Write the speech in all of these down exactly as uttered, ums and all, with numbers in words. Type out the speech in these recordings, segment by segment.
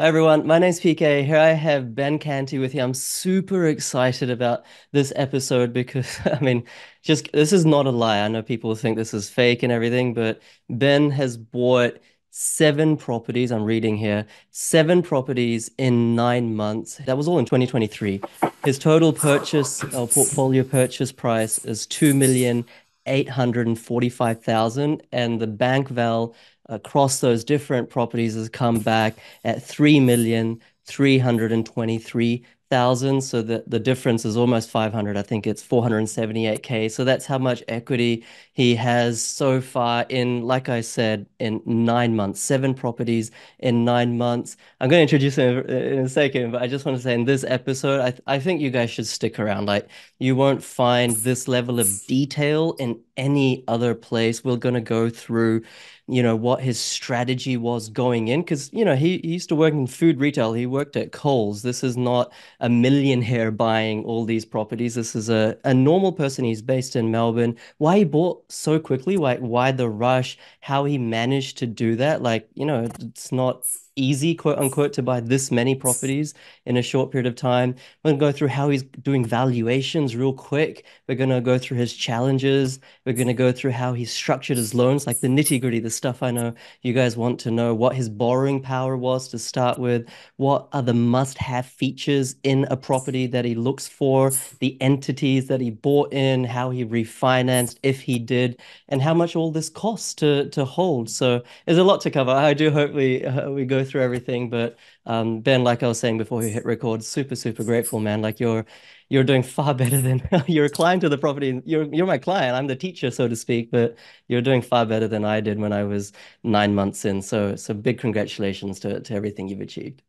Hi everyone, my name's P K. Here I have Ben Canty with you. I'm super excited about this episode because, I mean, just this is not a lie. I know people think this is fake and everything, but Ben has bought seven properties, I'm reading here, seven properties in nine months. That was all in twenty twenty-three. His total purchase, or portfolio purchase price is two million eight hundred forty-five thousand dollars, and the bank val across those different properties has come back at three million three hundred twenty-three thousand dollars. So the, the difference is almost five hundred. I think it's four hundred seventy-eight K. So that's how much equity he has so far in, like I said, in nine months, seven properties in nine months. I'm going to introduce him in a second, but I just want to say in this episode, I, th I think you guys should stick around. Like, you won't find this level of detail in any other place. We're going to go through, you know, what his strategy was going in, because, you know, he, he used to work in food retail. He worked at Coles. This is not a millionaire buying all these properties. This is a, a normal person. He's based in Melbourne. Why he bought so quickly, why, why the rush, how he managed to do that. Like, you know, it's not easy, quote unquote, to buy this many properties in a short period of time. We're going to go through how he's doing valuations real quick. We're going to go through his challenges. We're going to go through how he's structured his loans, like the nitty gritty, the stuff I know you guys want to know, what his borrowing power was to start with, what are the must-have features in a property that he looks for, the entities that he bought in, how he refinanced, if he did, and how much all this costs to, to hold. So there's a lot to cover. I do hope we, uh, we go through everything, but um Ben, like I was saying before we hit record, super super grateful, man. Like, you're you're doing far better than you're a client to the property. You're you're my client, I'm the teacher, so to speak, but you're doing far better than I did when I was nine months in, so so big congratulations to, to everything you've achieved.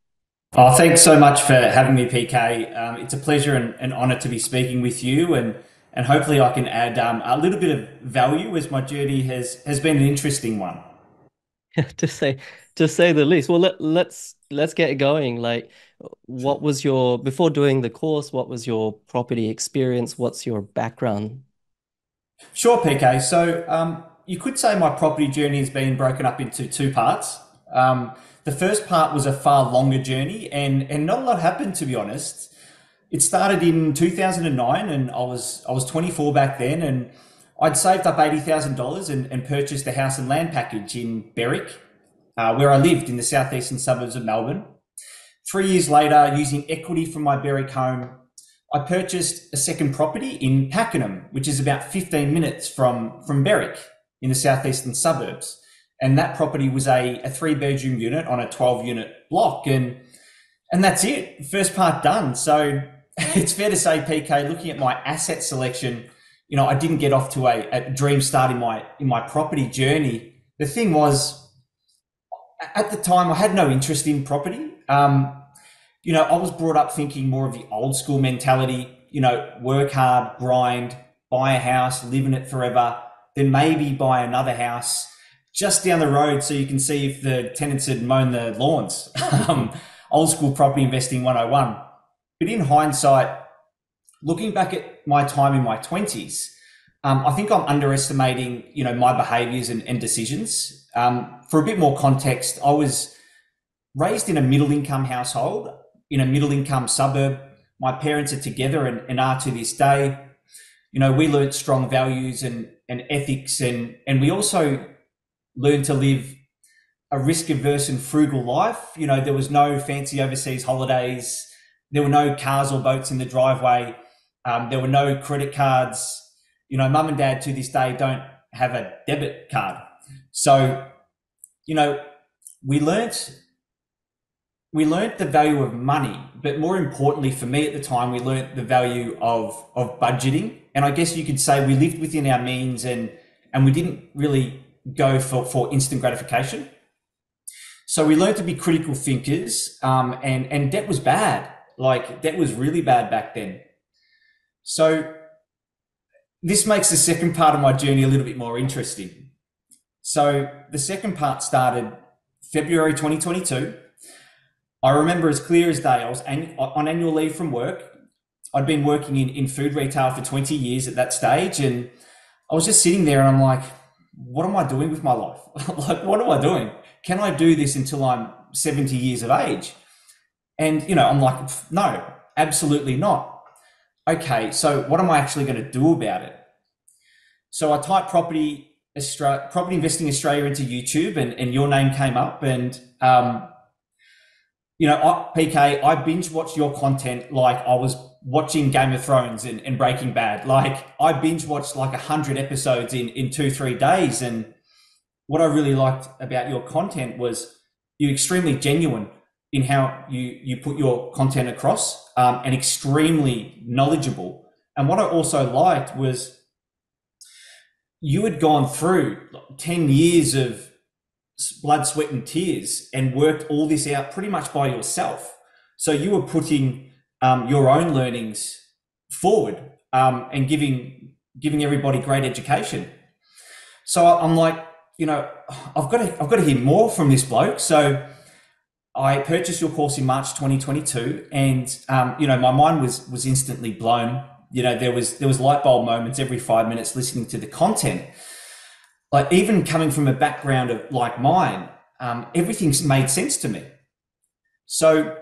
Oh, thanks so much for having me, P K. Um, it's a pleasure and an honor to be speaking with you, and and hopefully I can add um, a little bit of value, as my journey has has been an interesting one. to say to say the least. Well, let, let's let's get going. Like, what was your, before doing the course, what was your property experience? What's your background? Sure, P K. So um, you could say my property journey has been broken up into two parts. Um, the first part was a far longer journey, and and not a lot happened, to be honest. It started in two thousand nine, and I was I was twenty-four back then, and I'd saved up eighty thousand dollars and, and purchased a house and land package in Berwick, uh, where I lived in the southeastern suburbs of Melbourne. Three years later, using equity from my Berwick home, I purchased a second property in Pakenham, which is about fifteen minutes from, from Berwick in the southeastern suburbs. And that property was a, a three bedroom unit on a twelve unit block. And, and that's it, first part done. So it's fair to say, P K, looking at my asset selection, you know, I didn't get off to a, a dream start in my in my property journey. The thing was, at the time, I had no interest in property. Um, you know, I was brought up thinking more of the old school mentality, you know, work hard, grind, buy a house, live in it forever, then maybe buy another house just down the road so you can see if the tenants had mown the lawns. um, old school property investing one oh one. But in hindsight, looking back at my time in my twenties, um, I think I'm underestimating, you know, my behaviours and, and decisions. Um, for a bit more context, I was raised in a middle-income household, in a middle-income suburb. My parents are together and, and are to this day. You know, we learnt strong values and, and ethics, and, and we also learned to live a risk-averse and frugal life. You know, there was no fancy overseas holidays. There were no cars or boats in the driveway. Um, there were no credit cards. You know, mum and dad to this day don't have a debit card. So, you know, we learnt, we learnt the value of money, but more importantly for me at the time, we learnt the value of, of budgeting. And I guess you could say we lived within our means, and, and we didn't really go for, for instant gratification. So we learnt to be critical thinkers, um, and, and debt was bad. Like, debt was really bad back then. So this makes the second part of my journey a little bit more interesting. So the second part started February twenty twenty-two. I remember as clear as day, I was on annual leave from work. I'd been working in, in food retail for twenty years at that stage. And I was just sitting there and I'm like, what am I doing with my life? Like, what am I doing? Can I do this until I'm seventy years of age. And, you know, I'm like, no, absolutely not. Okay, so what am I actually going to do about it? So I typed property, Australia, Property Investing Australia into YouTube, and, and your name came up. And, um, you know, I, P K, I binge watched your content like I was watching Game of Thrones and, and Breaking Bad. Like I binge watched like one hundred episodes in, in two, three days. And what I really liked about your content was you're extremely genuine in how you, you put your content across, um, and extremely knowledgeable. And what I also liked was you had gone through ten years of blood, sweat and tears and worked all this out pretty much by yourself. So you were putting um, your own learnings forward, um, and giving, giving everybody great education. So I'm like, you know, I've got to, I've got to hear more from this bloke. So I purchased your course in March twenty twenty-two, and um, you know, my mind was was instantly blown. You know, there was there was light bulb moments every five minutes listening to the content. Like even coming from a background of like mine, um, everything's made sense to me. So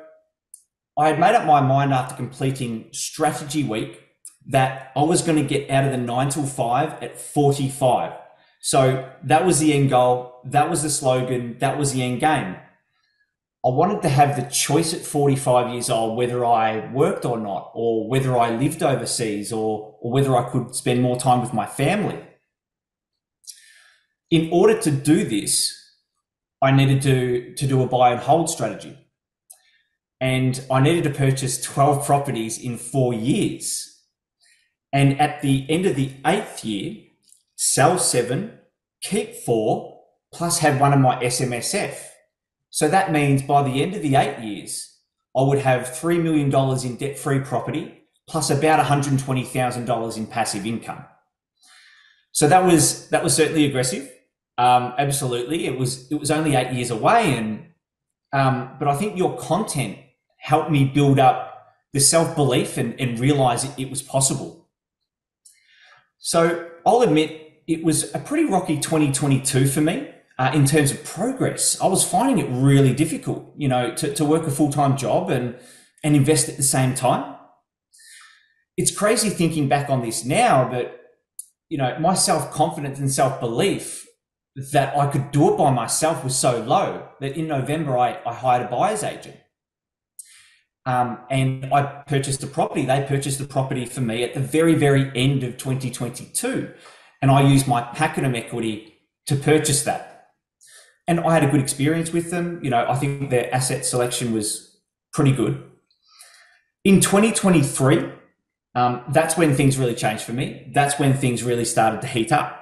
I had made up my mind after completing strategy week that I was going to get out of the nine till five at forty-five. So that was the end goal. That was the slogan. That was the end game. I wanted to have the choice at forty-five years old, whether I worked or not, or whether I lived overseas, or, or whether I could spend more time with my family. In order to do this, I needed to, to do a buy and hold strategy. And I needed to purchase twelve properties in four years. And at the end of the eighth year, sell seven, keep four, plus have one of my S M S F. So that means by the end of the eight years, I would have three million dollars in debt-free property, plus about one hundred twenty thousand dollars in passive income. So that was that was certainly aggressive. Um, absolutely. It was it was only eight years away. And um, but I think your content helped me build up the self-belief and, and realize it, it was possible. So I'll admit it was a pretty rocky twenty twenty-two for me. Uh, in terms of progress, I was finding it really difficult, you know, to, to work a full-time job and, and invest at the same time. It's crazy thinking back on this now, but, you know, my self-confidence and self-belief that I could do it by myself was so low that in November, I, I hired a buyer's agent. Um, and I purchased a property. They purchased the property for me at the very, very end of twenty twenty-two. And I used my Pakenham equity to purchase that. And I had a good experience with them. You know, I think their asset selection was pretty good. In twenty twenty-three, um, that's when things really changed for me. That's when things really started to heat up.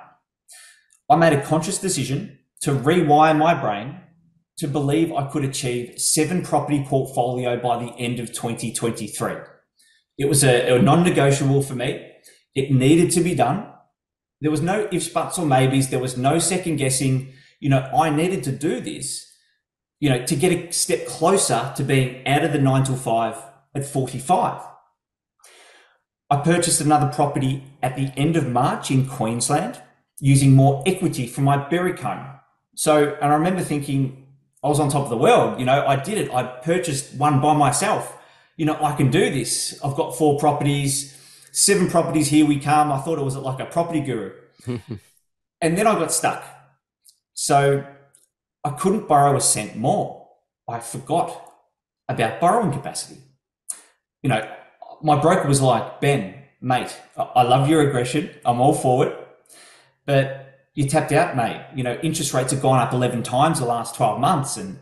I made a conscious decision to rewire my brain to believe I could achieve seven property portfolio by the end of twenty twenty-three. It was a, a non-negotiable for me. It needed to be done. There was no ifs, buts, or maybes. There was no second guessing. You know, I needed to do this, you know, to get a step closer to being out of the nine till five at forty-five. I purchased another property at the end of March in Queensland using more equity from my Berwick home. So, and I remember thinking I was on top of the world, you know, I did it. I purchased one by myself. You know, I can do this. I've got four properties, seven properties. Here we come. I thought it was like a property guru. And then I got stuck. So I couldn't borrow a cent more. I forgot about borrowing capacity. You know, my broker was like, Ben, mate, I love your aggression. I'm all for it. But you tapped out, mate. You know, interest rates have gone up eleven times the last twelve months and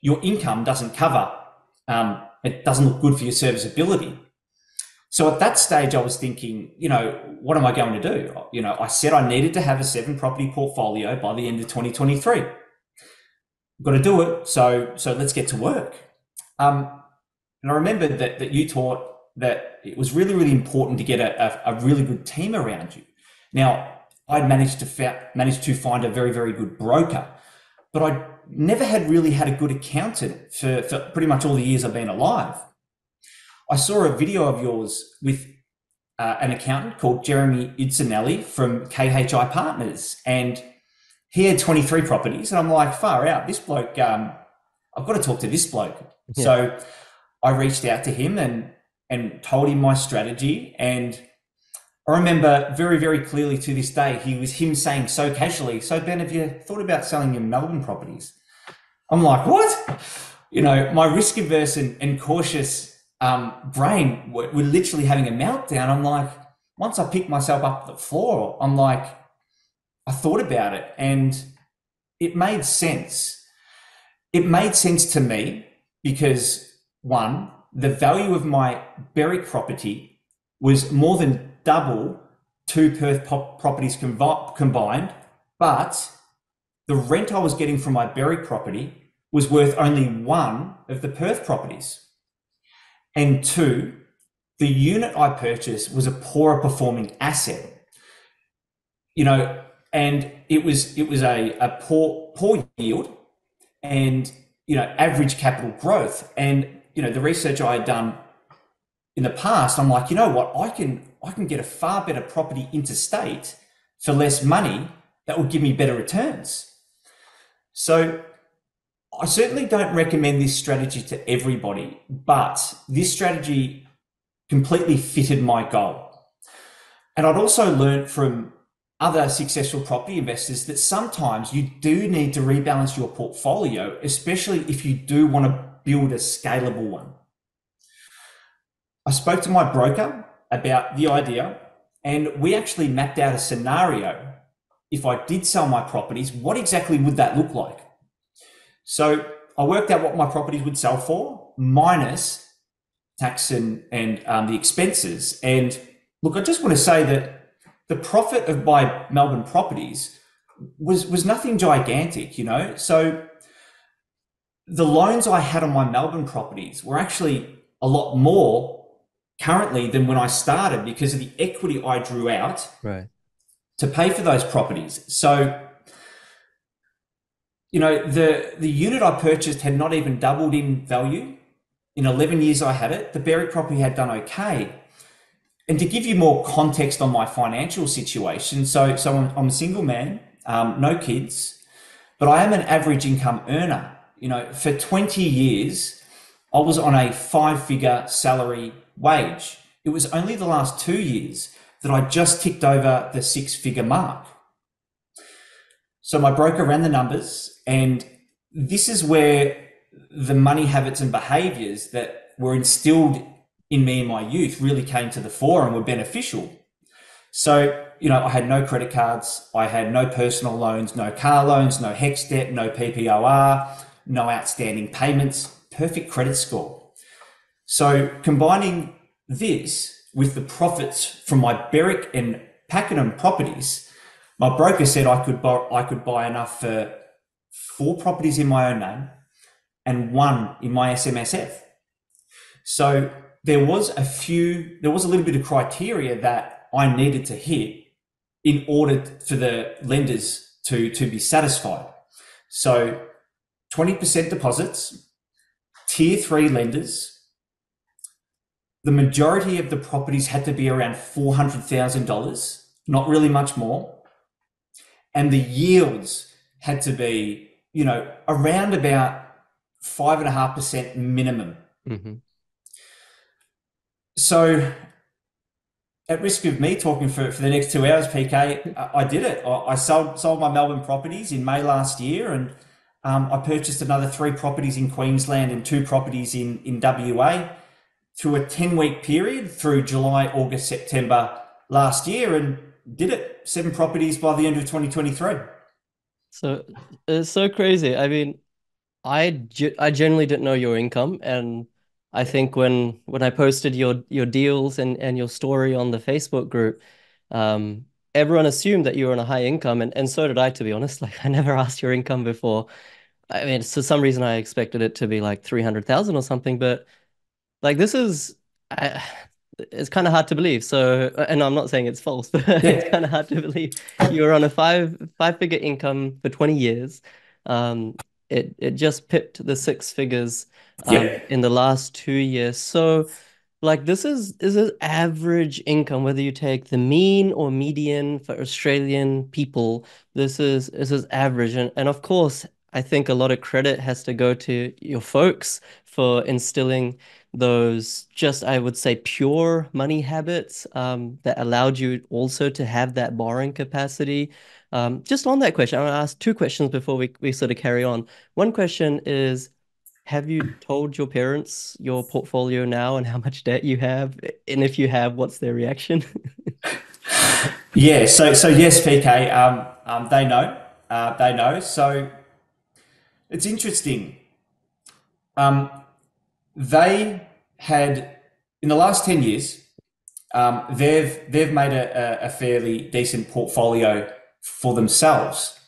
your income doesn't cover. Um, it doesn't look good for your serviceability. So at that stage, I was thinking, you know, what am I going to do? You know, I said I needed to have a seven property portfolio by the end of twenty twenty-three. I've got to do it. So, so let's get to work. Um, and I remember that, that you taught that it was really, really important to get a, a, a really good team around you. Now, I'd managed to fa- managed to find a very, very good broker, but I never had really had a good accountant for, for pretty much all the years I've been alive. I saw a video of yours with uh, an accountant called Jeremy Itzinelli from K H I Partners, and he had twenty-three properties. And I'm like, far out, this bloke, um, I've got to talk to this bloke. Yeah. So I reached out to him and and told him my strategy. And I remember very, very clearly to this day, he was him saying so casually, "So Ben, have you thought about selling your Melbourne properties?" I'm like, what? You know, my risk averse and, and cautious um, brain were, were literally having a meltdown. I'm like, once I picked myself up the floor, I'm like, I thought about it and it made sense. It made sense to me because one, the value of my Berwick property was more than double two Perth pop properties com- combined, but the rent I was getting from my Berwick property was worth only one of the Perth properties. And two, the unit I purchased was a poorer performing asset. You know, and it was it was a, a poor poor yield and, you know, average capital growth. And, you know, the research I had done in the past, I'm like, you know what, I can I can get a far better property interstate for less money that will give me better returns. So I certainly don't recommend this strategy to everybody, but this strategy completely fitted my goal. And I'd also learned from other successful property investors that sometimes you do need to rebalance your portfolio, especially if you do want to build a scalable one. I spoke to my broker about the idea, and we actually mapped out a scenario. If I did sell my properties, what exactly would that look like? So I worked out what my properties would sell for, minus tax and, and um, the expenses. And look, I just want to say that the profit of my Melbourne properties was, was nothing gigantic, you know? So the loans I had on my Melbourne properties were actually a lot more currently than when I started because of the equity I drew out right. to pay for those properties. So, you know, the, the unit I purchased had not even doubled in value. In eleven years I had it. The Berwick property had done okay. And to give you more context on my financial situation, so, so I'm, I'm a single man, um, no kids, but I am an average income earner. You know, for twenty years, I was on a five-figure salary wage. It was only the last two years that I just ticked over the six-figure mark. So my broker ran the numbers, and this is where the money habits and behaviours that were instilled in me in my youth really came to the fore and were beneficial. So, you know, I had no credit cards, I had no personal loans, no car loans, no HECS debt, no P P O R, no outstanding payments, perfect credit score. So combining this with the profits from my Berwick and Pakenham properties, my broker said I could buy, I could buy enough for four properties in my own name and one in my S M S F. So there was a few, there was a little bit of criteria that I needed to hit in order for the lenders to, to be satisfied. So twenty percent deposits, tier three lenders, the majority of the properties had to be around four hundred thousand dollars, not really much more. And the yields had to be, you know, around about five and a half percent minimum. Mm-hmm. So at risk of me talking for, for the next two hours, P K, I, I did it. I, I sold, sold my Melbourne properties in May last year, and um, I purchased another three properties in Queensland and two properties in, in W A. Through a ten-week period through July, August, September last year, and did it. Seven properties by the end of twenty twenty-three. So it's so crazy. I mean, I, ge- I generally didn't know your income. And I think when when I posted your your deals and, and your story on the Facebook group, um, everyone assumed that you were on a high income. And, and so did I, to be honest. Like, I never asked your income before. I mean, for some reason, I expected it to be like three hundred thousand or something, but like this is, I, it's kind of hard to believe. So, and I'm not saying it's false, but yeah. It's kind of hard to believe you were on a five five figure income for twenty years. Um, it it just pipped the six figures um, yeah. in the last two years. So, like this is this is average income. Whether you take the mean or median for Australian people, this is this is average. And and of course, I think a lot of credit has to go to your folks for instilling those just, I would say, pure money habits um, that allowed you also to have that borrowing capacity. Um, just on that question, I want to ask two questions before we, we sort of carry on. One question is, have you told your parents your portfolio now and how much debt you have? And if you have, what's their reaction? Yeah, so so yes, P K, um, um, they know, uh, they know. So it's interesting. Um, they had, in the last ten years, um, they've they've made a, a fairly decent portfolio for themselves.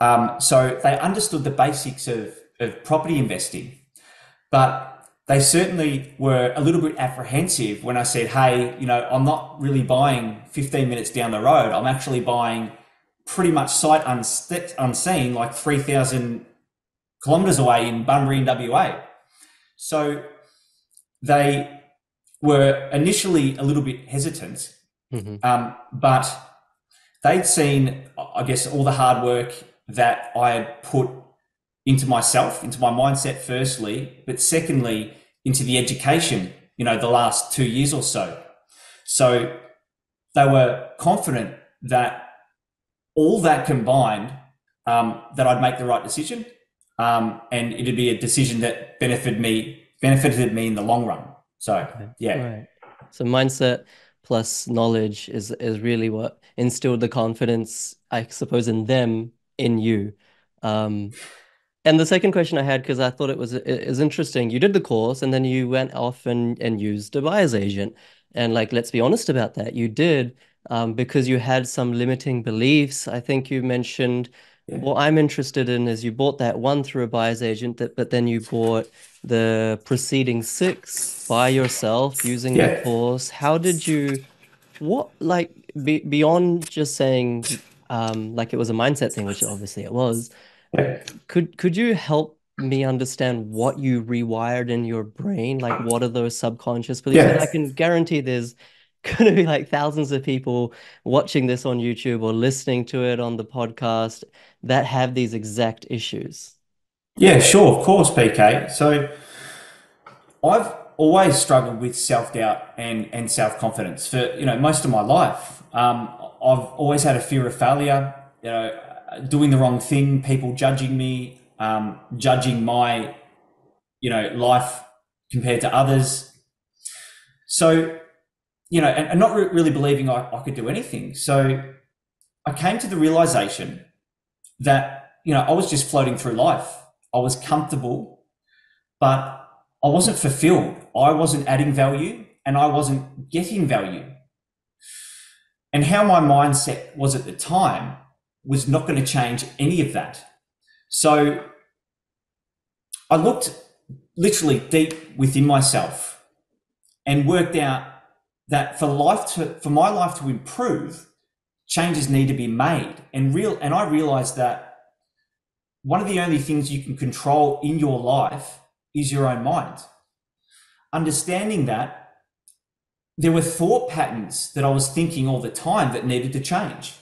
Um, so they understood the basics of, of property investing, but they certainly were a little bit apprehensive when I said, hey, you know, I'm not really buying fifteen minutes down the road. I'm actually buying pretty much sight unseen, like three thousand kilometres away in Bunbury in W A. So they were initially a little bit hesitant, mm-hmm. um, but they'd seen, I guess, all the hard work that I had put into myself, into my mindset firstly, but secondly, into the education, you know, the last two years or so. So they were confident that all that combined, um, that I'd make the right decision, um, and it'd be a decision that benefited me, benefited me in the long run. So, yeah. Right. So mindset plus knowledge is, is really what instilled the confidence, I suppose, in them, in you. Um, And the second question I had, because I thought it was is interesting, you did the course and then you went off and, and used a buyer's agent. And like, let's be honest about that. You did um, because you had some limiting beliefs. I think you mentioned, yeah. What I'm interested in is you bought that one through a buyer's agent, that, but then you bought the preceding six by yourself using yeah. the course. How did you, what like be, beyond just saying um, like it was a mindset thing, which obviously it was, Could could you help me understand what you rewired in your brain? Like, what are those subconscious beliefs? Yes. And I can guarantee there's going to be like thousands of people watching this on YouTube or listening to it on the podcast that have these exact issues. Yeah, sure. Of course, P K. So I've always struggled with self-doubt and, and self-confidence for, you know, most of my life. Um, I've always had a fear of failure, you know, doing the wrong thing, people judging me, um, judging my, you know, life compared to others. So, you know, and, and not re really believing I, I could do anything. So I came to the realization that, you know, I was just floating through life. I was comfortable, but I wasn't fulfilled. I wasn't adding value and I wasn't getting value. And how my mindset was at the time was not going to change any of that. So I looked literally deep within myself and worked out that for life to, for my life to improve, changes need to be made. And real, and I realized that one of the only things you can control in your life is your own mind. Understanding that there were thought patterns that I was thinking all the time that needed to change.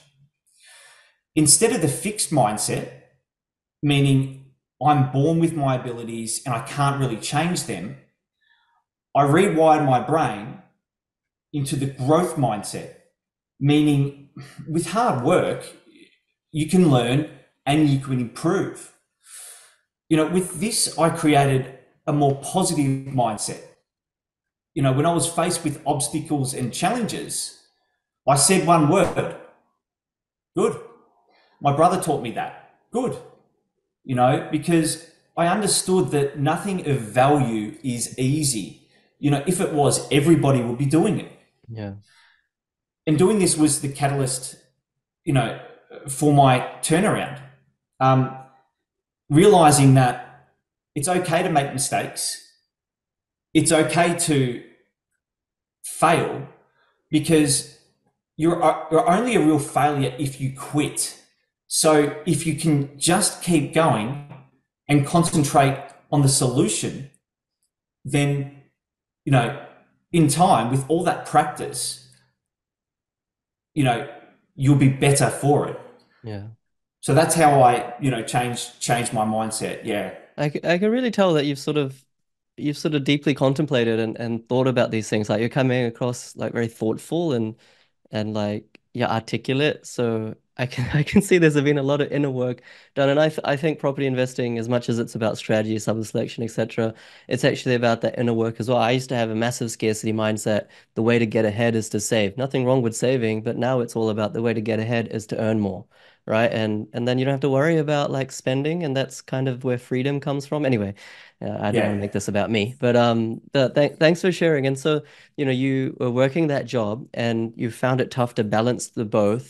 Instead of the fixed mindset, meaning I'm born with my abilities and I can't really change them, I rewired my brain into the growth mindset, meaning with hard work, you can learn and you can improve. You know, with this, I created a more positive mindset. You know, when I was faced with obstacles and challenges, I said one word, good. My brother taught me that. Good. You know, because I understood that nothing of value is easy. You know, if it was, everybody would be doing it. Yeah. And doing this was the catalyst, you know, for my turnaround. Um, realizing that it's okay to make mistakes. It's okay to fail because you're, you're only a real failure if you quit. So if you can just keep going and concentrate on the solution, then, you know, in time with all that practice, you know, you'll be better for it. Yeah. So that's how I, you know, changed changed my mindset. Yeah, I, I can really tell that you've sort of you've sort of deeply contemplated and, and thought about these things. Like, you're coming across like very thoughtful and and like yeah, articulate. So I can I can see there's been a lot of inner work done. And I th I think property investing, as much as it's about strategy, subject selection, et cetera, it's actually about that inner work as well. I used to have a massive scarcity mindset. The way to get ahead is to save. Nothing wrong with saving, but now it's all about the way to get ahead is to earn more. Right. And and then you don't have to worry about like spending. And that's kind of where freedom comes from. Anyway, uh, I don't yeah. want to make this about me, but um, the, th thanks for sharing. And so, you know, you were working that job and you found it tough to balance the both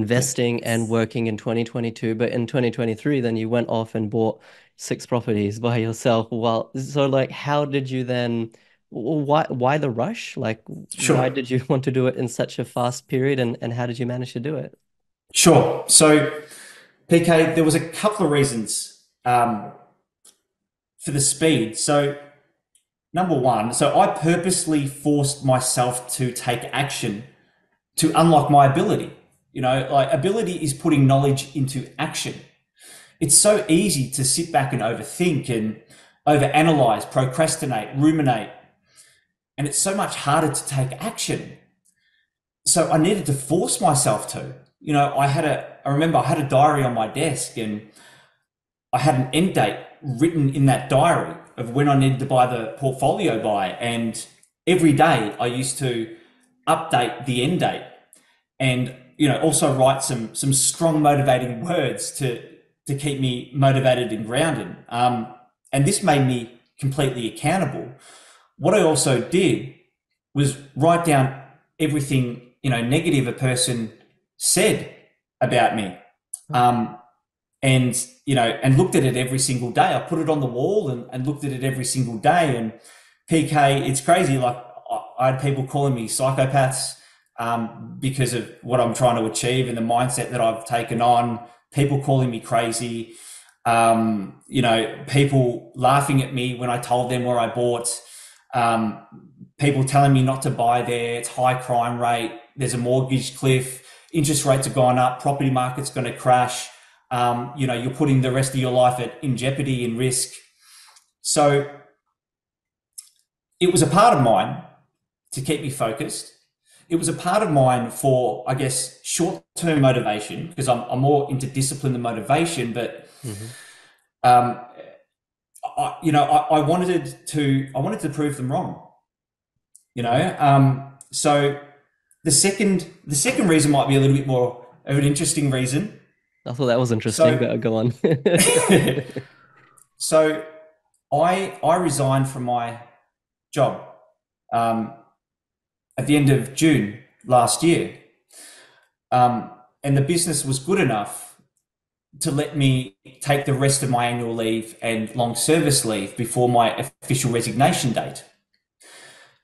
investing and working in twenty twenty-two. But in twenty twenty-three, then you went off and bought six properties by yourself. Well, so like, how did you then, why, why the rush? Like, sure. why did you want to do it in such a fast period? And, and how did you manage to do it? Sure. So, P K, there was a couple of reasons um, for the speed. So, number one, so I purposely forced myself to take action to unlock my ability. You know, like, ability is putting knowledge into action. It's so easy to sit back and overthink and overanalyze, procrastinate, ruminate, and it's so much harder to take action. So I needed to force myself to. You know, I had a, I remember I had a diary on my desk and I had an end date written in that diary of when I needed to buy the portfolio by. And every day I used to update the end date and, you know, also write some, some strong motivating words to, to keep me motivated and grounded. Um, and this made me completely accountable. What I also did was write down everything, you know, negative a person said about me, um, and you know, and looked at it every single day. I put it on the wall and, and looked at it every single day. And P K, it's crazy. Like, I had people calling me psychopaths um, because of what I'm trying to achieve and the mindset that I've taken on. People calling me crazy. Um, you know, people laughing at me when I told them where I bought. Um, people telling me not to buy there. It's high crime rate. There's a mortgage cliff. Interest rates have gone up, property market's going to crash. Um, you know, you're putting the rest of your life at, in jeopardy and risk. So it was a part of mine to keep me focused. It was a part of mine for, I guess, short-term motivation, because I'm, I'm more into discipline than motivation. But mm-hmm. um, I, you know, I, I wanted to, I wanted to prove them wrong. You know, um, so. The second, the second reason might be a little bit more of an interesting reason. I thought that was interesting, so, but go on. So I, I resigned from my job um, at the end of June last year. Um, and the business was good enough to let me take the rest of my annual leave and long service leave before my official resignation date.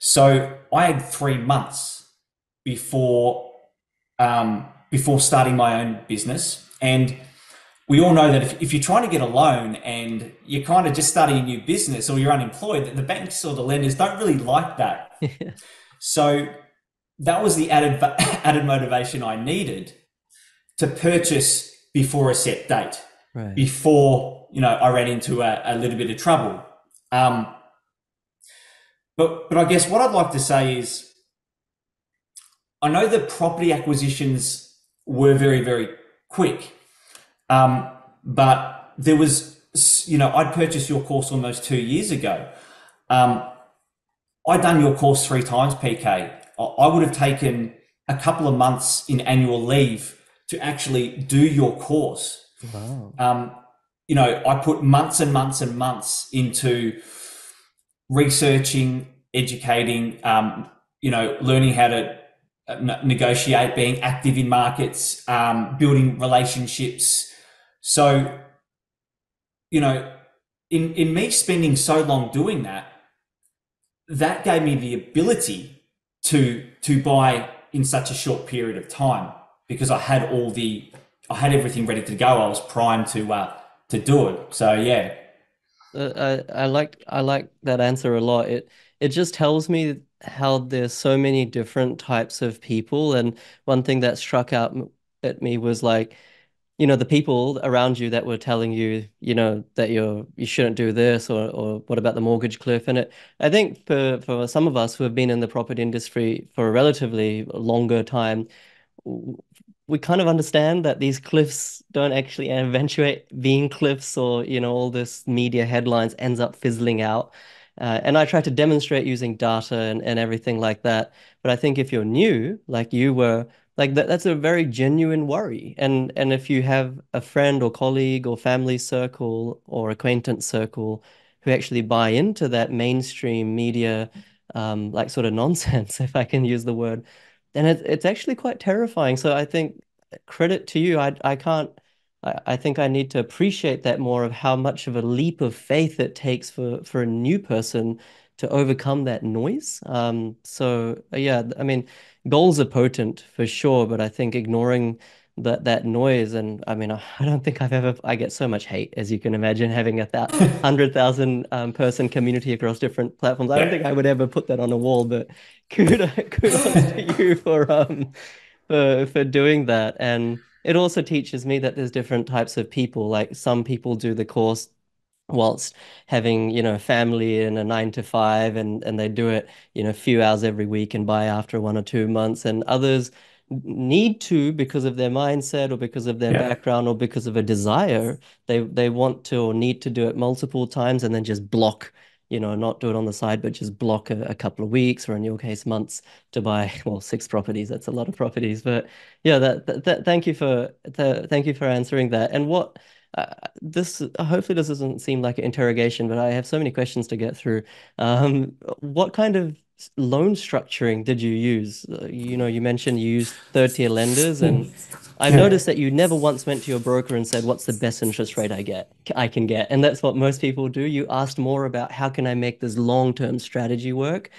So I had three months before um, before starting my own business. And we all know that if, if you're trying to get a loan and you're kind of just starting a new business or you're unemployed, that the banks or the lenders don't really like that. So that was the added, added motivation I needed to purchase before a set date, right. before, you know, I ran into a, a little bit of trouble. Um, but, but I guess what I'd like to say is, I know the property acquisitions were very, very quick, um, but there was, you know, I'd purchased your course almost two years ago. Um, I'd done your course three times, P K. I would have taken a couple of months in annual leave to actually do your course. Wow. Um, you know, I put months and months and months into researching, educating, um, you know, learning how to negotiate, being active in markets, um, building relationships. So, you know, in, in me spending so long doing that, that gave me the ability to, to buy in such a short period of time because I had all the, I had everything ready to go. I was primed to, uh, to do it. So, yeah. Uh, I, I like, I like that answer a lot. It, it just tells me how there's so many different types of people. And one thing that struck out at me was like, you know, the people around you that were telling you, you know, that you're, you shouldn't do this, or, or what about the mortgage cliff? And it, I think for, for some of us who have been in the property industry for a relatively longer time, we kind of understand that these cliffs don't actually eventuate being cliffs, or, you know, all this media headlines ends up fizzling out. Uh, and I try to demonstrate using data and, and everything like that. But I think if you're new, like you were, like that, that's a very genuine worry. And, and if you have a friend or colleague or family circle or acquaintance circle who actually buy into that mainstream media, um, like sort of nonsense, if I can use the word, then it, it's actually quite terrifying. So I think credit to you, I, I can't, I think I need to appreciate that more, of how much of a leap of faith it takes for, for a new person to overcome that noise. Um, so yeah, I mean, goals are potent for sure, but I think ignoring that that noise, and I mean, I don't think I've ever, I get so much hate, as you can imagine, having a one hundred thousand um, person community across different platforms. I don't think I would ever put that on a wall, but kudos, kudos to you for, um, for, for doing that. And it also teaches me that there's different types of people. Like some people do the course whilst having, you know, family and a nine to five, and, and they do it, you know, a few hours every week and buy after one or two months. And others need to, because of their mindset or because of their yeah. background or because of a desire, they, they want to or need to do it multiple times, and then just block, you know, not do it on the side, but just block a, a couple of weeks, or in your case, months, to buy, well, six properties. That's a lot of properties. But yeah, that, that, that thank you for the, thank you for answering that. And what uh, this, hopefully this doesn't seem like an interrogation, but I have so many questions to get through. Um, what kind of loan structuring did you use? Uh, you know, you mentioned you used third-tier lenders, and I noticed that you never once went to your broker and said, what's the best interest rate I get, I can get? And that's what most people do. You asked more about, how can I make this long-term strategy work?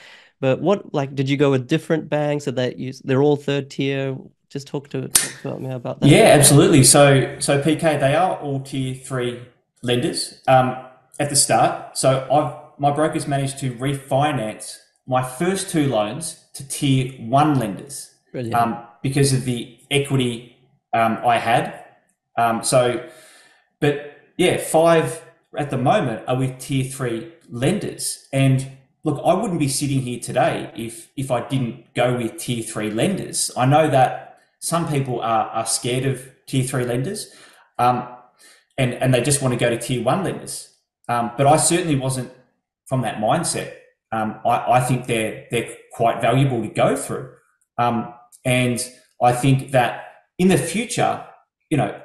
But what, like, did you go with different banks, so that you, they're all third-tier? Just talk to talk me about that. Yeah, absolutely. So, so P K, they are all tier three lenders um, at the start. So I've, my broker's managed to refinance my first two loans to tier one lenders um, because of the equity um, I had. Um, so, but yeah, five at the moment are with tier three lenders. And look, I wouldn't be sitting here today if, if I didn't go with tier three lenders. I know that some people are, are scared of tier three lenders um, and, and they just want to go to tier one lenders. Um, but I certainly wasn't from that mindset. Um, I, I think they're, they're quite valuable to go through. Um, and I think that in the future, you know,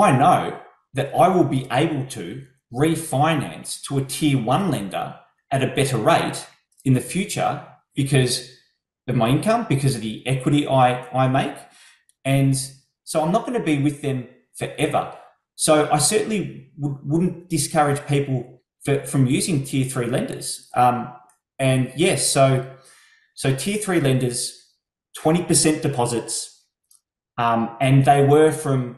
I know that I will be able to refinance to a tier one lender at a better rate in the future because of my income, because of the equity I, I make. And so I'm not going to be with them forever. So I certainly w- wouldn't discourage people for, from using tier three lenders. Um, And yes, so so tier three lenders, twenty percent deposits, um, and they were from,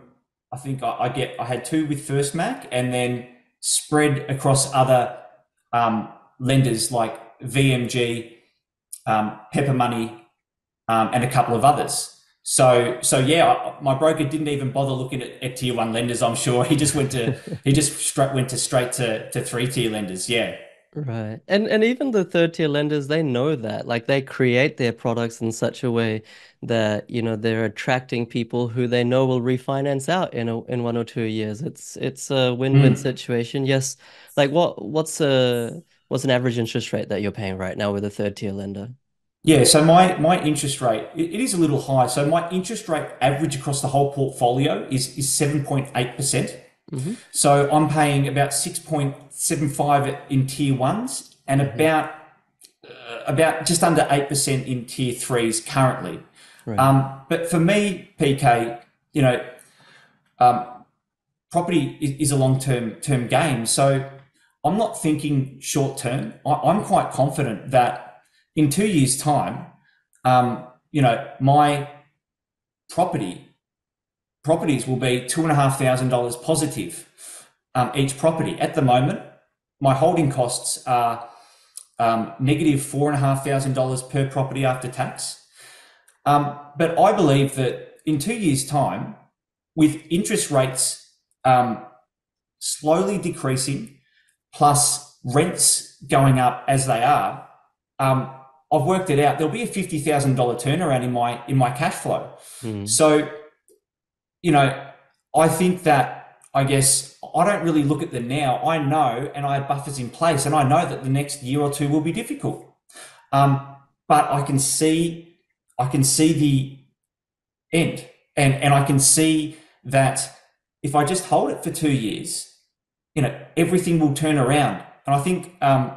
I think I, I get I had two with First Mac, and then spread across other um, lenders like V M G, um, Pepper Money, um, and a couple of others. So so yeah, my broker didn't even bother looking at, at tier one lenders. I'm sure he just went to he just straight went to straight to to three tier lenders. Yeah. Right. And and even the third tier lenders, they know that, like they create their products in such a way that, you know, they're attracting people who they know will refinance out in a, in one or two years. It's it's a win-win mm. situation. Yes. Like what what's a what's an average interest rate that you're paying right now with a third tier lender? Yeah, so my my interest rate, it, it is a little high. So my interest rate average across the whole portfolio is is seven point eight percent. Mm-hmm. So I'm paying about six point seven five in tier ones and mm-hmm. about uh, about just under eight percent in tier threes currently. Right. Um, but for me, P K, you know, um, property is, is a long-term term game. So I'm not thinking short-term. I, I'm quite confident that in two years' time, um, you know, my property properties will be two and a half thousand dollars positive um, each property. At the moment, my holding costs are um, negative four and a half thousand dollars per property after tax. Um, but I believe that in two years' time, with interest rates um, slowly decreasing, plus rents going up as they are, um, I've worked it out. There'll be a fifty thousand dollar turnaround in my in my cash flow. Mm. So, you know, I think that I guess I don't really look at the now. I know, and I have buffers in place, and I know that the next year or two will be difficult. Um, but I can see, I can see the end, and and I can see that if I just hold it for two years, you know, everything will turn around. And I think, um,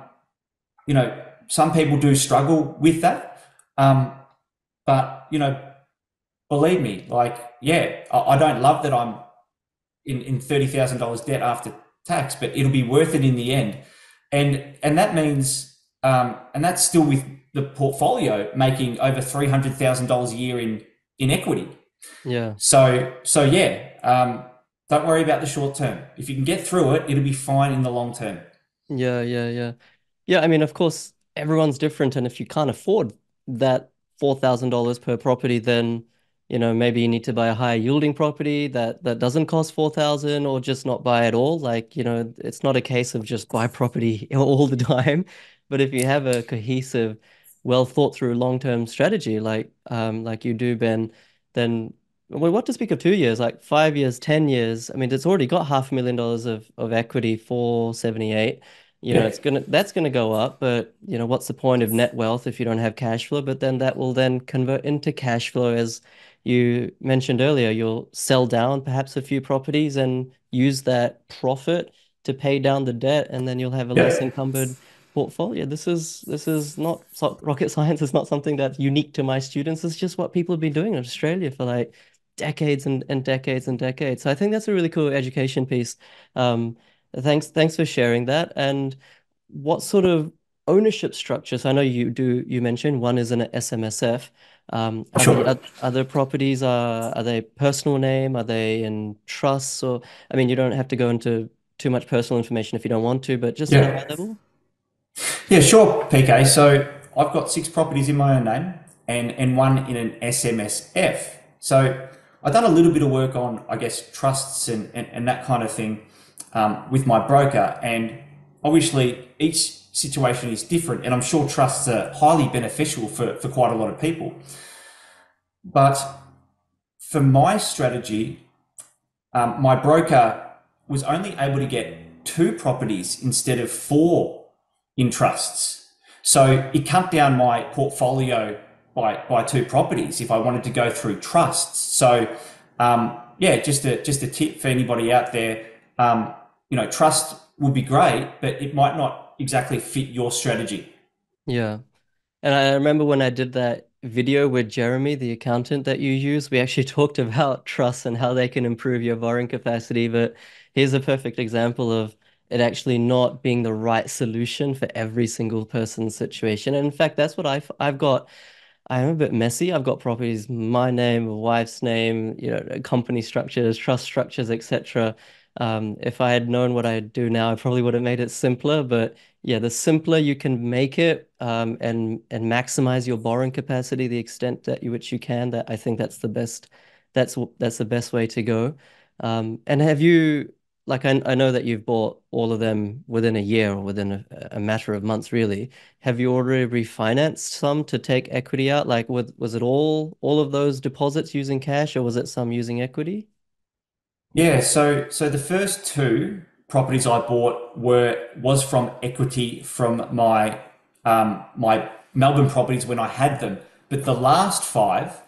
you know. Some people do struggle with that, um, but, you know, believe me, like, yeah, I, I don't love that I'm in, in thirty thousand dollars debt after tax, but it'll be worth it in the end. And and that means, um, and that's still with the portfolio making over three hundred thousand dollars a year in, in equity. Yeah. So, so yeah, um, don't worry about the short term. If you can get through it, it'll be fine in the long term. Yeah, yeah, yeah. Yeah, I mean, of course, everyone's different, and if you can't afford that four thousand dollars per property, then, you know, maybe you need to buy a higher yielding property that that doesn't cost four thousand, or just not buy at all. Like, you know, it's not a case of just buy property all the time, but if you have a cohesive, well thought through long-term strategy like um like you do, Ben, then, well, what to speak of two years, like five years, ten years. I mean, it's already got half a million dollars of of equity, four seventy-eight. You know, yeah. it's gonna that's gonna go up, but, you know, what's the point of net wealth if you don't have cash flow? But then that will then convert into cash flow, as you mentioned earlier. You'll sell down perhaps a few properties and use that profit to pay down the debt, and then you'll have a yeah. less encumbered portfolio. This is this is not rocket science. It's not something that's unique to my students. It's just what people have been doing in Australia for like decades and, and decades and decades. So I think that's a really cool education piece. Um, Thanks, thanks for sharing that. And what sort of ownership structures? I know you do. You mentioned one is an S M S F. Um, sure. Other, other properties are are they personal name? Are they in trusts? Or, I mean, you don't have to go into too much personal information if you don't want to, but just yeah. at a high level. Yeah, sure, P K. So I've got six properties in my own name, and and one in an S M S F. So I've done a little bit of work on, I guess, trusts and and, and that kind of thing. Um, with my broker, and obviously each situation is different, and I'm sure trusts are highly beneficial for, for quite a lot of people. But for my strategy, um, my broker was only able to get two properties instead of four in trusts. So it cut down my portfolio by, by two properties if I wanted to go through trusts. So um, yeah, just a, just a tip for anybody out there. Um, you know, trust would be great, but it might not exactly fit your strategy. Yeah. And I remember when I did that video with Jeremy, the accountant that you use, we actually talked about trusts and how they can improve your borrowing capacity. But here's a perfect example of it actually not being the right solution for every single person's situation. And in fact, that's what I've, I've got. I'm a bit messy. I've got properties, my name, my wife's name, you know, company structures, trust structures, et cetera. Um, if I had known what I do now, I probably would have made it simpler. But yeah, the simpler you can make it, um, and and maximize your borrowing capacity, the extent that you, which you can, that I think that's the best. That's that's the best way to go. Um, and have you, like, I, I know that you've bought all of them within a year or within a, a matter of months, really. Have you already refinanced some to take equity out? Like, was was it all all of those deposits using cash, or was it some using equity? Yeah, so so the first two properties I bought were was from equity from my um, my Melbourne properties when I had them, but the last five,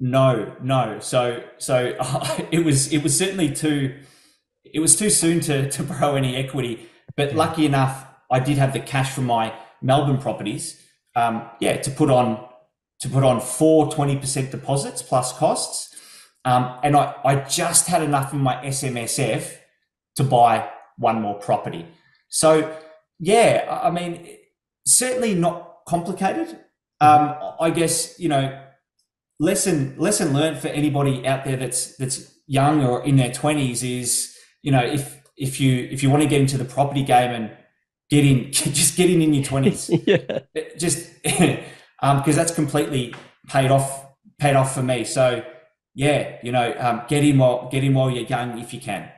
no, no. So so uh, it was it was certainly too it was too soon to to borrow any equity. But yeah. Lucky enough, I did have the cash from my Melbourne properties. Um, yeah, to put on to put on four twenty percent deposits plus costs. Um, and I, I just had enough in my S M S F to buy one more property. So, yeah, I mean, certainly not complicated. Um, I guess, you know, lesson lesson learned for anybody out there that's that's young or in their twenties is, you know, if if you if you want to get into the property game and get in, just get in in your twenties. yeah. Just um, because that's completely paid off paid off for me. So. yeah, you know, um, get in while get in while you're young if you can.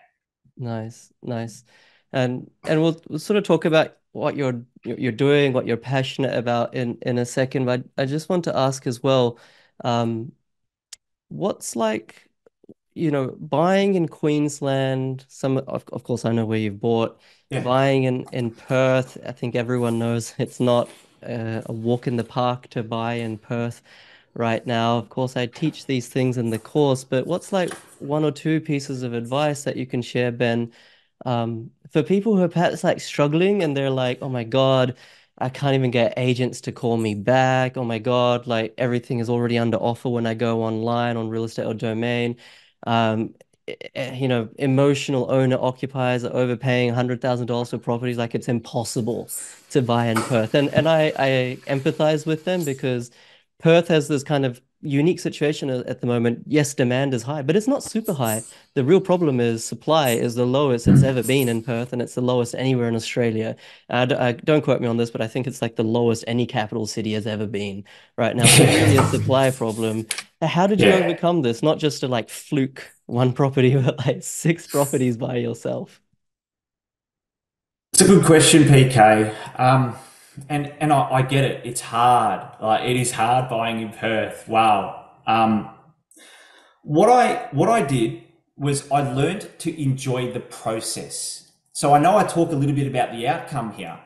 Nice, nice, and and we'll, we'll sort of talk about what you're you're doing, what you're passionate about in in a second. But I just want to ask as well, um, what's like, you know, buying in Queensland, some of, of course I know where you've bought, yeah. buying in, in Perth, I think everyone knows it's not uh, a walk in the park to buy in Perth right now. Of course, I teach these things in the course, but what's like one or two pieces of advice that you can share, Ben, um, for people who are perhaps like struggling and they're like, oh my God, I can't even get agents to call me back. Oh my God, like everything is already under offer when I go online on Real Estate or Domain. Um, you know, emotional owner occupiers are overpaying one hundred thousand dollars for properties. Like it's impossible to buy in Perth. And and I, I empathize with them because Perth has this kind of unique situation at the moment. Yes, demand is high, but it's not super high. The real problem is supply is the lowest it's ever been in Perth, and it's the lowest anywhere in Australia. Uh, I, don't quote me on this, but I think it's like the lowest any capital city has ever been right now. So it's really a supply problem. How did you yeah. overcome this? Not just to like fluke one property, but like six properties by yourself. It's a good question, P K. Um, and and I, I get it. It's hard. Like it is hard buying in Perth. Wow. Um, what I what I did was I learned to enjoy the process. So I know I talk a little bit about the outcome here,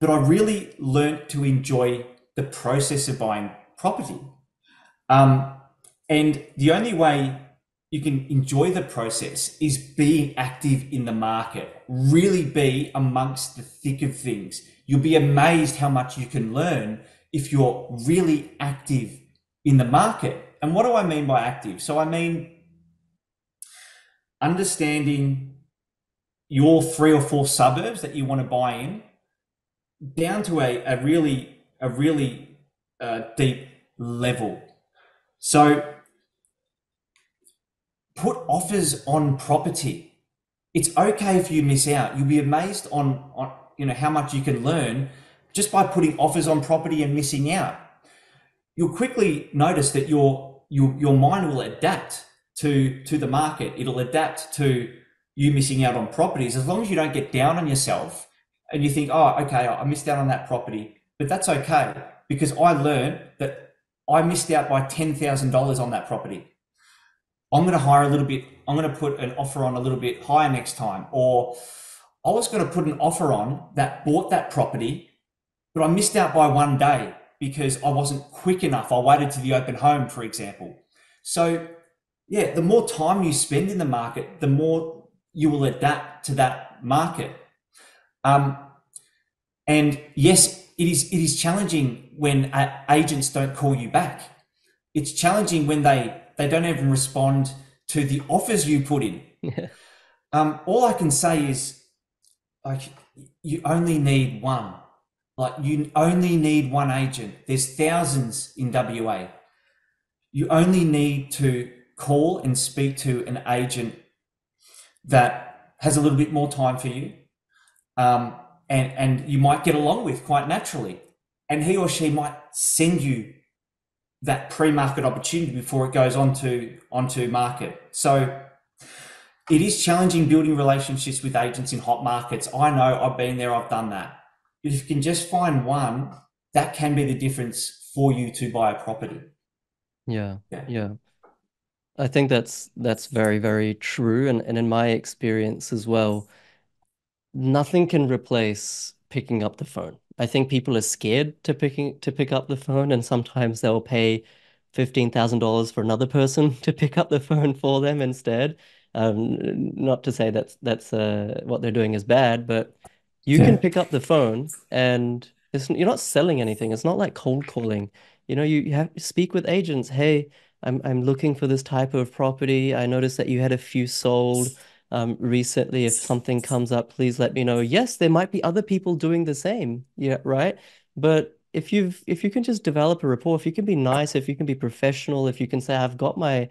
but I really learned to enjoy the process of buying property. Um, and the only way you can enjoy the process is being active in the market, really be amongst the thick of things. You'll be amazed how much you can learn if you're really active in the market. And what do I mean by active? So I mean, understanding your three or four suburbs that you want to buy in down to a, a really, a really uh, deep level. So put offers on property. It's okay if you miss out. You'll be amazed on, on you know, how much you can learn just by putting offers on property and missing out. You'll quickly notice that your your, your mind will adapt to, to the market. It'll adapt to you missing out on properties as long as you don't get down on yourself and you think, oh, okay, I missed out on that property. But that's okay because I learned that I missed out by ten thousand dollars on that property. I'm going to hire a little bit. I'm going to put an offer on a little bit higher next time. Or I was going to put an offer on that bought that property, but I missed out by one day because I wasn't quick enough. I waited to the open home, for example. So yeah, the more time you spend in the market, the more you will adapt to that market. Um, and yes, It is, it is challenging when agents don't call you back. It's challenging when they, they don't even respond to the offers you put in. Yeah. Um, all I can say is, like, you only need one. Like, you only need one agent. There's thousands in W A. You only need to call and speak to an agent that has a little bit more time for you. Um, And, and you might get along with quite naturally. And he or she might send you that pre-market opportunity before it goes onto, onto market. So it is challenging building relationships with agents in hot markets. I know, I've been there, I've done that. But if you can just find one, that can be the difference for you to buy a property. Yeah, yeah. yeah. I think that's, that's very, very true. And, and in my experience as well, nothing can replace picking up the phone. I think people are scared to picking to pick up the phone, and sometimes they'll pay fifteen thousand dollars for another person to pick up the phone for them instead. Um, not to say that's that's uh, what they're doing is bad, but you yeah. can pick up the phone, and it's, you're not selling anything. It's not like cold calling. You know, you, you have to speak with agents. Hey, I'm I'm looking for this type of property. I noticed that you had a few sold. Um, recently, if something comes up, please let me know. Yes, there might be other people doing the same. Yeah, right. But if you've if you can just develop a rapport, if you can be nice, if you can be professional, if you can say, I've got my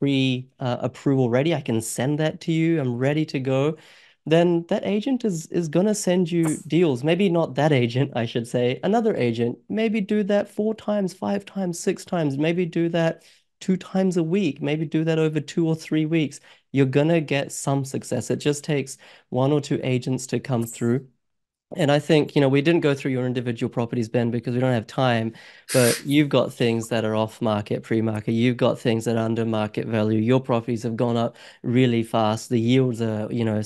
pre uh, approval ready, I can send that to you, I'm ready to go, then that agent is is gonna send you deals. Maybe not that agent, I should say, another agent. Maybe do that four times, five times, six times, maybe do that two times a week, maybe do that over two or three weeks, you're going to get some success. It just takes one or two agents to come through. And I think, you know, we didn't go through your individual properties, Ben, because we don't have time, but you've got things that are off market, pre-market. You've got things that are under market value. Your properties have gone up really fast. The yields are, you know,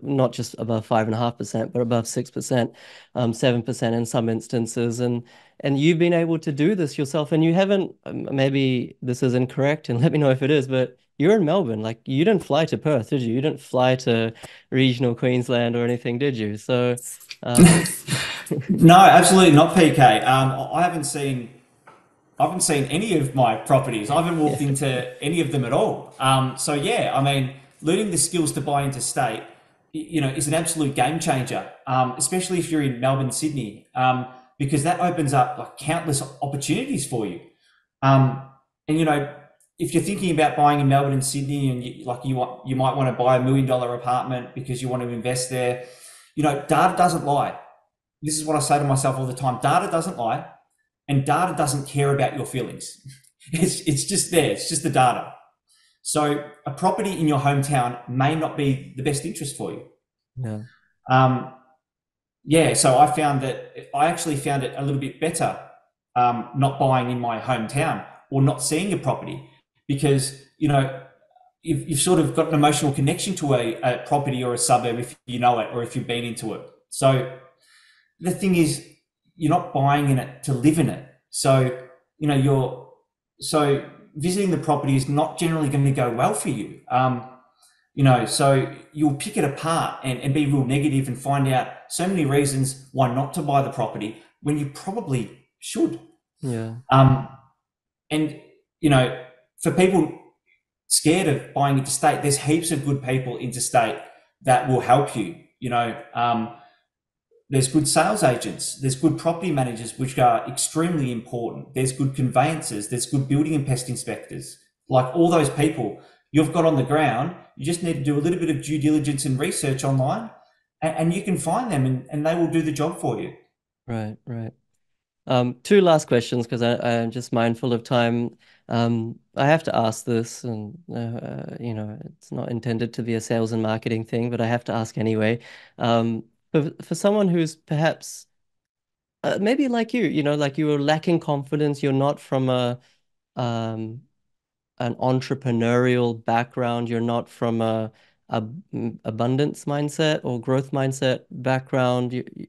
not just above five and a half percent, but above six percent, um, seven percent in some instances. And and you've been able to do this yourself, and you haven't, maybe this is incorrect, and let me know if it is, but you're in Melbourne. Like, you didn't fly to Perth, did you? You didn't fly to regional Queensland or anything, did you? So, um... no, absolutely not, P K. Um, I haven't seen, I haven't seen any of my properties. I haven't walked yeah. into any of them at all. Um, so yeah, I mean, learning the skills to buy interstate, you know, is an absolute game changer. Um, especially if you're in Melbourne, Sydney, um, because that opens up like countless opportunities for you. Um, and you know, if you're thinking about buying in Melbourne and Sydney, and you, like you want, you might want to buy a million dollar apartment because you want to invest there. You know, data doesn't lie. This is what I say to myself all the time: data doesn't lie, and data doesn't care about your feelings. It's it's just there. It's just the data. So a property in your hometown may not be the best interest for you. Yeah. Um, yeah. So I found that I actually found it a little bit better um, not buying in my hometown or not seeing a property. Because, you know, you've, you've sort of got an emotional connection to a, a property or a suburb if you know it or if you've been into it. So the thing is, you're not buying in it to live in it. So, you know, you're so visiting the property is not generally going to go well for you. Um, you know, so you'll pick it apart and, and be real negative and find out so many reasons why not to buy the property when you probably should. Yeah. Um, and, you know, for people scared of buying interstate, there's heaps of good people interstate that will help you. You know, um, there's good sales agents, there's good property managers, which are extremely important. There's good conveyancers, there's good building and pest inspectors. Like, all those people you've got on the ground, you just need to do a little bit of due diligence and research online, and, and you can find them, and, and they will do the job for you. Right, right. Um, two last questions, because I, I am just mindful of time. Um, I have to ask this, and uh, you know, it's not intended to be a sales and marketing thing, but I have to ask anyway. Um, for, for someone who's perhaps uh, maybe like you, you know, like you were lacking confidence, you're not from a um, an entrepreneurial background, you're not from a, a abundance mindset or growth mindset background. You, you,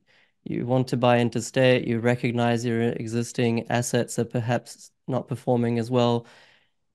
You want to buy interstate, you recognize your existing assets are perhaps not performing as well.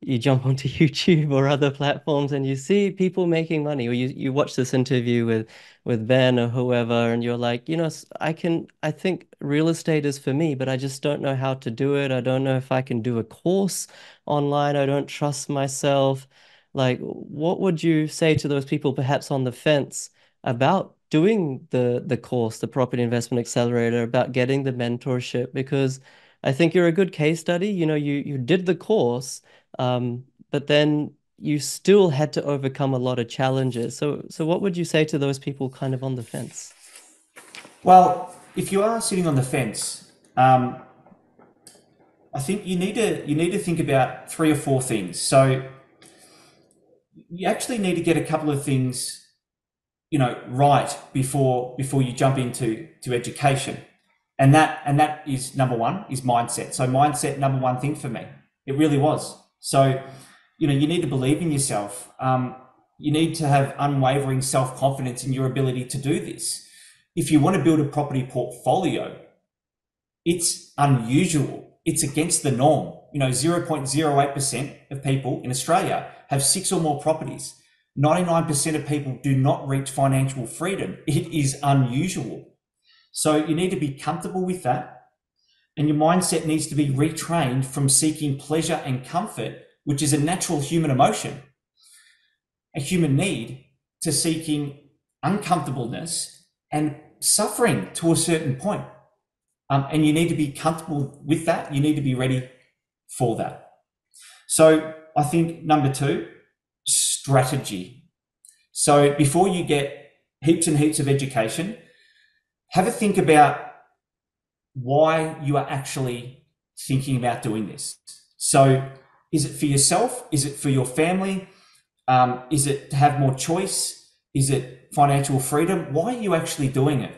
You jump onto YouTube or other platforms and you see people making money, or you, you watch this interview with, with Ben or whoever, and you're like, you know, I can, I think real estate is for me, but I just don't know how to do it. I don't know if I can do a course online. I don't trust myself. Like, what would you say to those people perhaps on the fence about doing the the course, the Property Investment Accelerator, about getting the mentorship? Because I think you're a good case study. You know, you you did the course, um, but then you still had to overcome a lot of challenges. So so what would you say to those people kind of on the fence? Well, if you are sitting on the fence, um, I think you need to you need to think about three or four things. So you actually need to get a couple of things, you know, right before before you jump into to education, and that and that is number one is mindset. So mindset, number one thing for me, it really was. So, you know, you need to believe in yourself. Um, you need to have unwavering self confidence in your ability to do this. If you want to build a property portfolio, it's unusual. It's against the norm. You know, zero point zero eight percent of people in Australia have six or more properties. ninety-nine percent of people do not reach financial freedom. It is unusual. So you need to be comfortable with that. And your mindset needs to be retrained from seeking pleasure and comfort, which is a natural human emotion, a human need, to seeking uncomfortableness and suffering to a certain point. Um, and you need to be comfortable with that. You need to be ready for that. So I think number two, strategy. So before you get heaps and heaps of education, have a think about why you are actually thinking about doing this. So Is it for yourself? Is it for your family? Um, is it to have more choice? Is it financial freedom? Why are you actually doing it?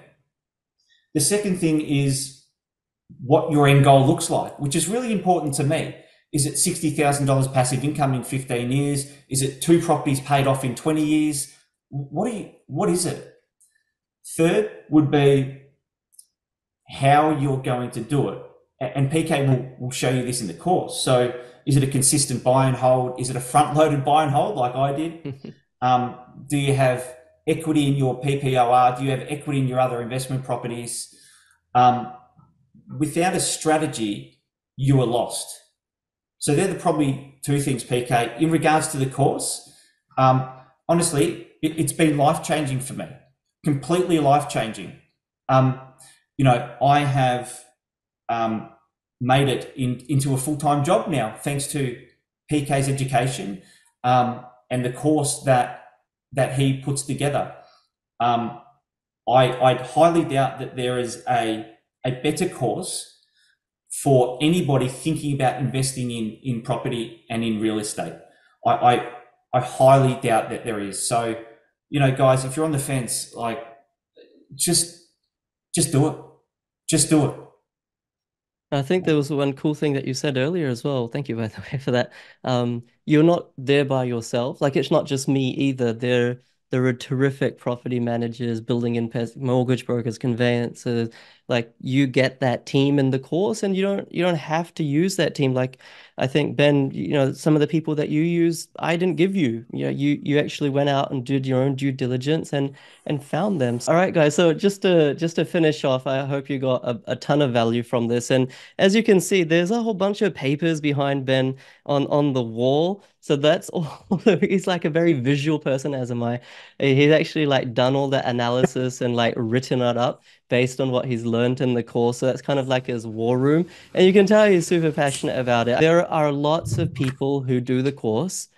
The second thing is what your end goal looks like, which is really important to me. Is it sixty thousand dollars passive income in fifteen years? Is it two properties paid off in twenty years? What are you, what is it? Third would be how you're going to do it. And P K will, will show you this in the course. So is it a consistent buy and hold? Is it a front-loaded buy and hold like I did? um, do you have equity in your P P O R? Do you have equity in your other investment properties? Um, without a strategy, you are lost. So they're the probably two things, P K. In regards to the course, um, honestly, it, it's been life-changing for me, completely life-changing. Um, you know, I have um, made it in, into a full-time job now, thanks to P K's education um, and the course that that he puts together. Um, I I'd highly doubt that there is a a better course for anybody thinking about investing in, in property and in real estate. I, I I highly doubt that there is. So, you know, guys, if you're on the fence, like, just just do it. Just do it. I think there was one cool thing that you said earlier as well. Thank you, by the way, for that. Um, you're not there by yourself. Like, it's not just me either. There, there are terrific property managers, building and mortgage brokers, conveyancers. Like, you get that team in the course, and you don't you don't have to use that team. Like, I think, Ben, you know, some of the people that you use, I didn't give you. You know, you you actually went out and did your own due diligence and and found them. All right, guys. So just to just to finish off, I hope you got a, a ton of value from this. And as you can see, there's a whole bunch of papers behind Ben on on the wall. So that's all. He's like a very visual person, as am I. He's actually like done all the analysis and like written it up based on what he's learned in the course. So that's kind of like his war room. And you can tell he's super passionate about it. There are lots of people who do the course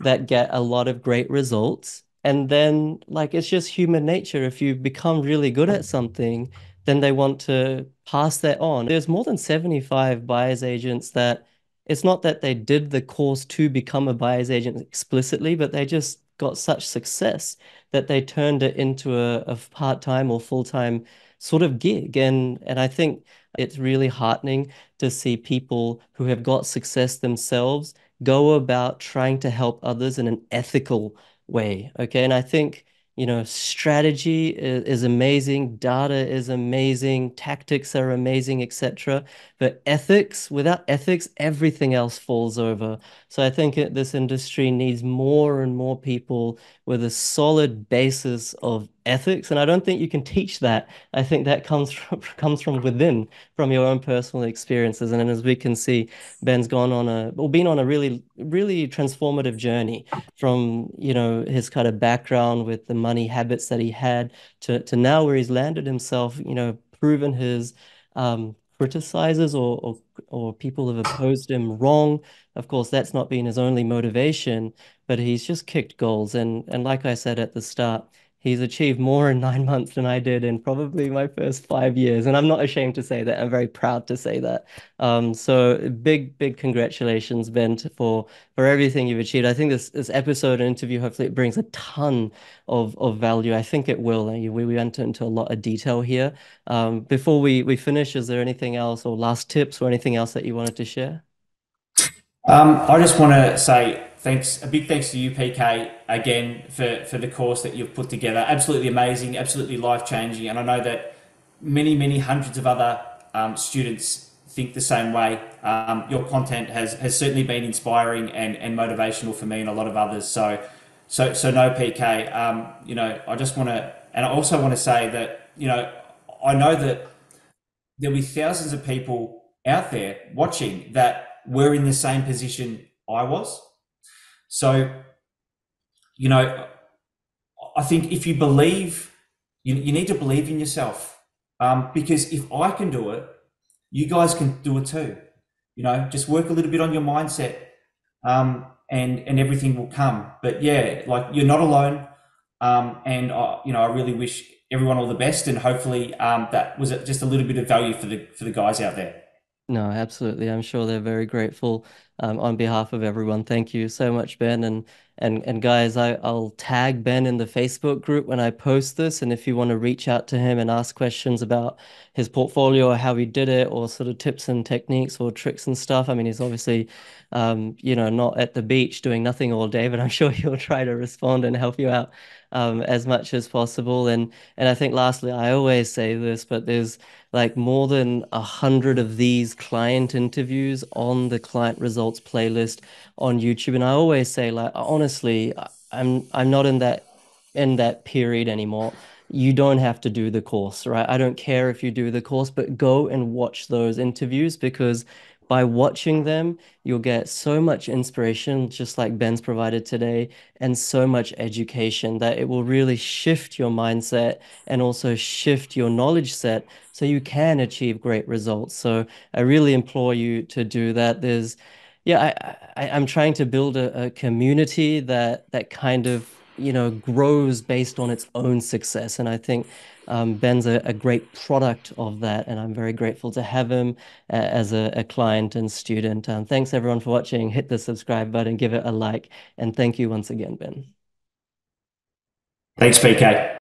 that get a lot of great results. And then, like, it's just human nature. If you become really good at something, then they want to pass that on. There's more than seventy-five buyer's agents that it's not that they did the course to become a buyer's agent explicitly, but they just got such success that they turned it into a, a part-time or full-time sort of gig. And, and I think it's really heartening to see people who have got success themselves go about trying to help others in an ethical way. Okay. And I think, you know, strategy is, is amazing, data is amazing, tactics are amazing, et cetera. But ethics, without ethics, everything else falls over. So I think it, this industry needs more and more people with a solid basis of ethics. And I don't think you can teach that. I think that comes from, comes from within, from your own personal experiences. And as we can see, Ben's gone on a, or been on a really, really transformative journey from, you know, his kind of background with the money habits that he had to, to now where he's landed himself, you know, proven his um, criticizers or, or, or people have opposed him wrong. Of course, that's not been his only motivation, but he's just kicked goals. And, and like I said at the start, he's achieved more in nine months than I did in probably my first five years. And I'm not ashamed to say that. I'm very proud to say that. Um, so big, big congratulations, Ben, for, for everything you've achieved. I think this, this episode and interview, hopefully it brings a ton of, of value. I think it will. We, we went into a lot of detail here. Um, before we, we finish, is there anything else or last tips or anything else that you wanted to share? Um, I just want to say, thanks, a big thanks to you, P K, again, for, for the course that you've put together. Absolutely amazing, absolutely life-changing. And I know that many, many hundreds of other um, students think the same way. Um, your content has, has certainly been inspiring and, and motivational for me and a lot of others. So, so, so no, P K, um, you know, I just want to, and I also want to say that, you know, I know that there'll be thousands of people out there watching that were in the same position I was. So, you know, I think if you believe, you, you need to believe in yourself, um, because if I can do it, you guys can do it too. You know, just work a little bit on your mindset, um, and, and everything will come. But yeah, like, you're not alone. Um, and, I, you know, I really wish everyone all the best, and hopefully um, that was just a little bit of value for the, for the guys out there. No, absolutely. I'm sure they're very grateful um, on behalf of everyone. Thank you so much, Ben. And and and guys, I, I'll tag Ben in the Facebook group when I post this. And if you want to reach out to him and ask questions about his portfolio or how he did it or sort of tips and techniques or tricks and stuff, I mean, he's obviously, um, you know, not at the beach doing nothing all day, but I'm sure he'll try to respond and help you out um, as much as possible. And, and I think lastly, I always say this, but there's like more than a hundred of these client interviews on the client results playlist on YouTube. And I always say, like, honestly, I'm, I'm not in that, in that period anymore. You don't have to do the course, right? I don't care if you do the course, but go and watch those interviews, because by watching them, you'll get so much inspiration, just like Ben's provided today, and so much education that it will really shift your mindset and also shift your knowledge set so you can achieve great results. So I really implore you to do that. There's, yeah, I, I, I'm trying to build a, a community that that kind of, you know, grows based on its own success. And I think um, Ben's a, a great product of that. And I'm very grateful to have him uh, as a, a client and student. Um, thanks everyone for watching. Hit the subscribe button, give it a like. And thank you once again, Ben. Thanks, P K.